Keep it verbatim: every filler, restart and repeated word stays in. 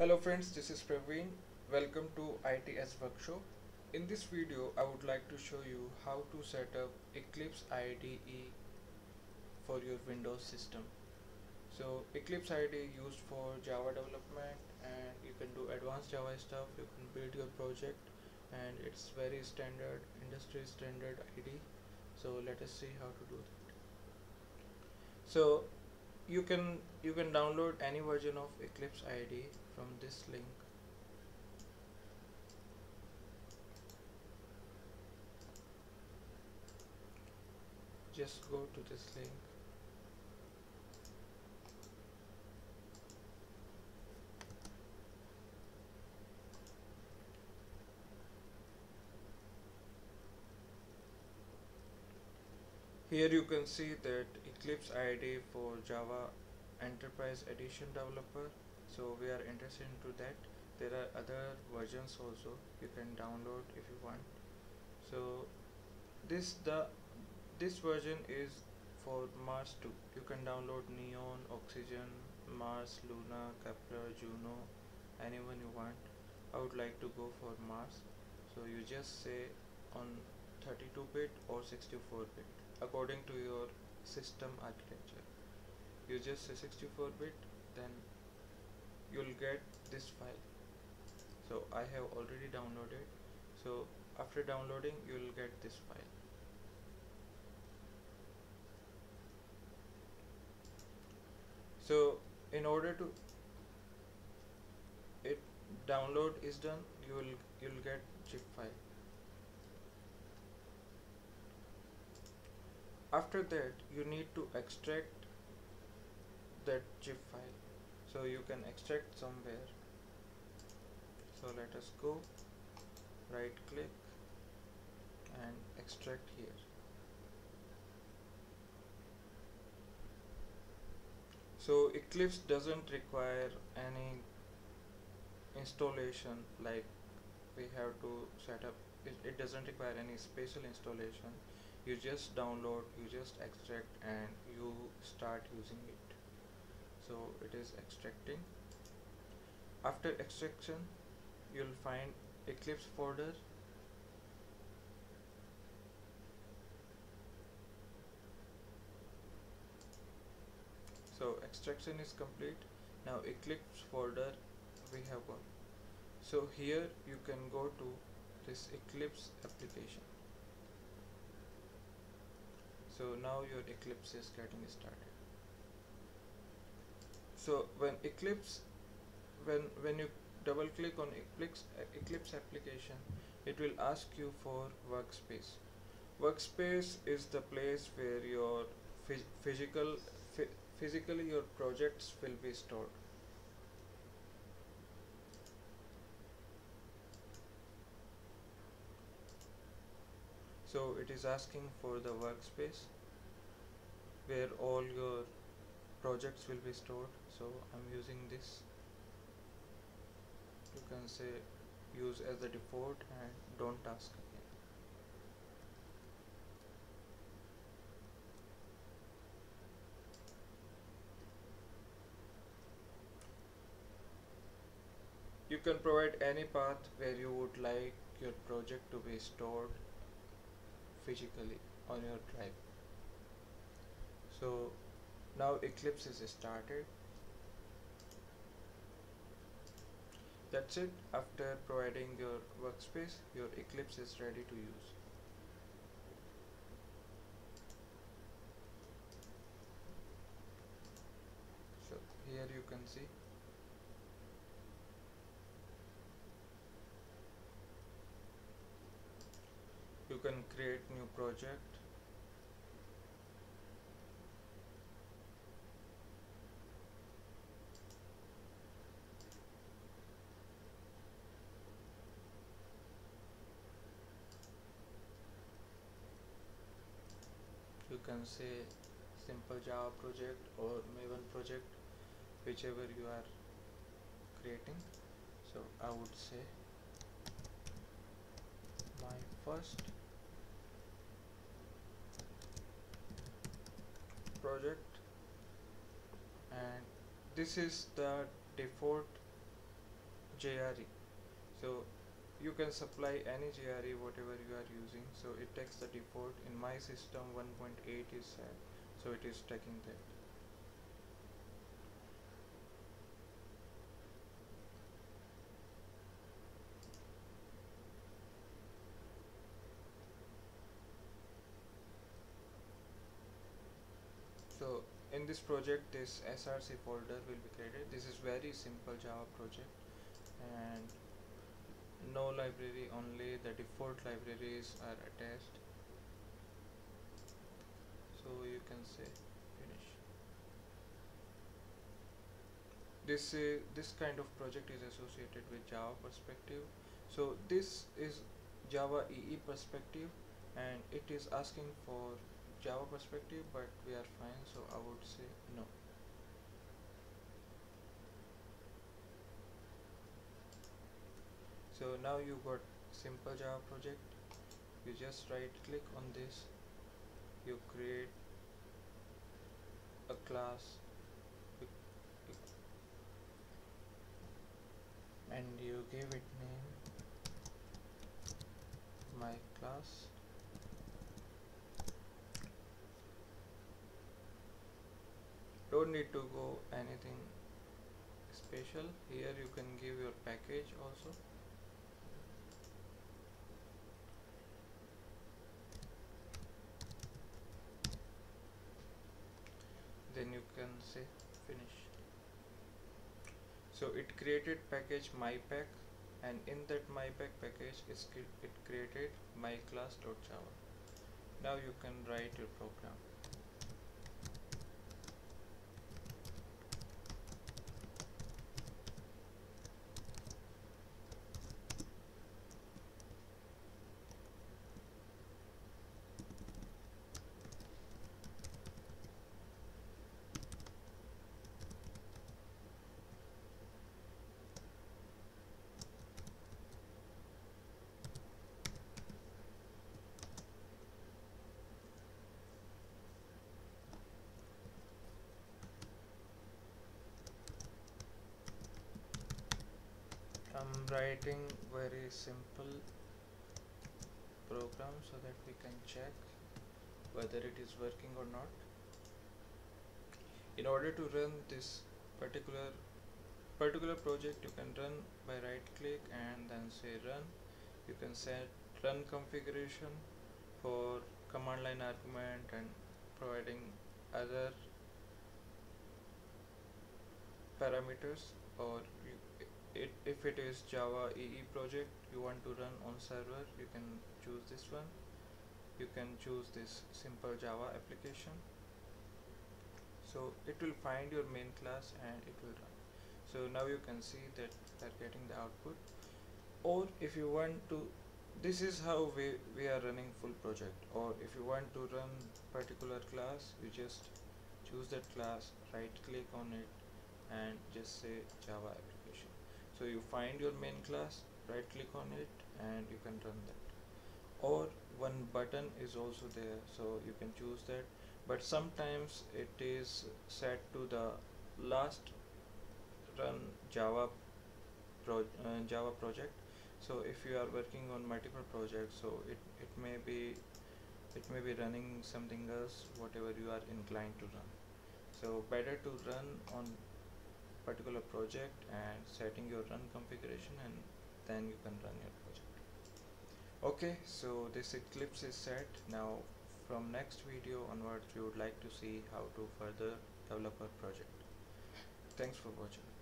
Hello friends, this is Praveen. Welcome to I T S Workshop. In this video, I would like to show you how to set up Eclipse I D E for your Windows system. So Eclipse I D E used for Java development, and you can do advanced Java stuff, you can build your project, and it's very standard, industry standard I D E. So let us see how to do that. So you can you can download any version of Eclipse I D E from this link. Just go to this link. Here you can see that Eclipse I D E for Java Enterprise Edition developer, so we are interested into that. There are other versions also you can download if you want. So this the this version is for Mars two. You can download Neon, Oxygen, Mars, Luna, Kepler, Juno, anyone you want. I would like to go for Mars. So you just say on thirty-two bit or sixty-four bit. According to your system architecture, you just say sixty-four bit, then you'll get this file. So I have already downloaded, so after downloading you'll get this file. So in order to it download is done, you'll you'll get zip file. After that, you need to extract that zip file, so you can extract somewhere. So let us go, right click and extract here. So Eclipse doesn't require any installation, like we have to set up it, it doesn't require any special installation. You just download, you just extract, and you start using it. So it is extracting. After extraction, you'll find Eclipse folder. So extraction is complete. Now Eclipse folder we have got. So here you can go to this Eclipse application. So now your Eclipse is getting started. So when Eclipse, when when you double click on Eclipse Eclipse application, it will ask you for workspace. Workspace is the place where your phys physical physically your projects will be stored. So it is asking for the workspace where all your projects will be stored. So I'm using this. You can say use as the default and don't ask again. You can provide any path where you would like your project to be stored physically on your drive. So now Eclipse is started. That's it. After providing your workspace, your Eclipse is ready to use. So here you can see you can create new project. You can say simple Java project or Maven project, whichever you are creating. So I would say my first project, and this is the default J R E. So you can supply any J R E whatever you are using. So it takes the default. In my system one point eight is set, so it is taking that. So in this project, this S R C folder will be created. This is very simple Java project and no library, only the default libraries are attached. So you can say finish. This uh, this kind of project is associated with Java perspective. So this is Java E E perspective and it is asking for Java perspective, but we are fine, so I would say no. So now you got simple Java project. You just right click on this, you create a class and you give it name my class. Don't need to go anything special here. You can give your package also. Then you can say finish. So it created package mypack, and in that mypack package is it created my class.java. Now you can write your program. I'm writing very simple program so that we can check whether it is working or not. In order to run this particular particular project, you can run by right click and then say run. You can set run configuration for command line argument and providing other parameters, or you It, if it is Java E E project you want to run on server, you can choose this one. You can choose this simple Java application. So it will find your main class and it will run. So now you can see that they are getting the output. Or if you want to, this is how we, we are running full project. Or if you want to run particular class, you just choose that class, right click on it and just say Java application. So you find your main class, right click on it and you can run that. Or one button is also there, so you can choose that, but sometimes it is set to the last run Java pro uh, Java project. So if you are working on multiple projects, so it, it may be it may be running something else, whatever you are inclined to run. So better to run on particular project and setting your run configuration, and then you can run your project. Okay, so this Eclipse is set. Now from next video onwards, we would like to see how to further develop our project. Thanks for watching.